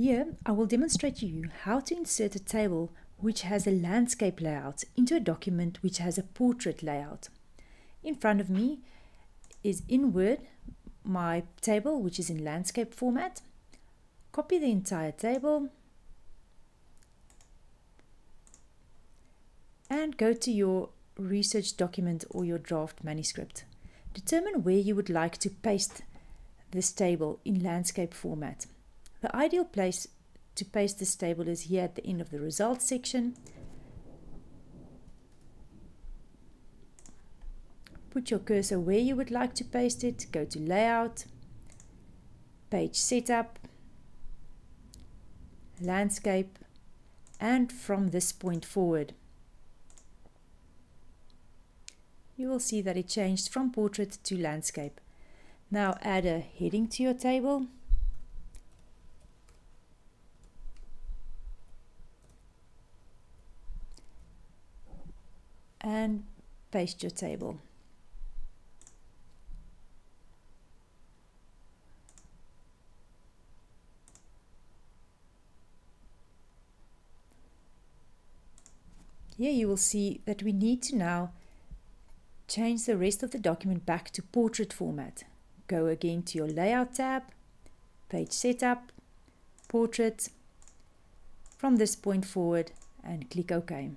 Here, I will demonstrate to you how to insert a table which has a landscape layout into a document which has a portrait layout. In front of me is in Word my table, which is in landscape format. Copy the entire table and go to your research document or your draft manuscript. Determine where you would like to paste this table in landscape format. The ideal place to paste this table is here at the end of the results section. Put your cursor where you would like to paste it, go to Layout, Page Setup, Landscape, and from this point forward, you will see that it changed from portrait to landscape. Now add a heading to your table. And paste your table. Here you will see that we need to now change the rest of the document back to portrait format. Go again to your Layout tab, Page Setup, Portrait, from this point forward, and click OK.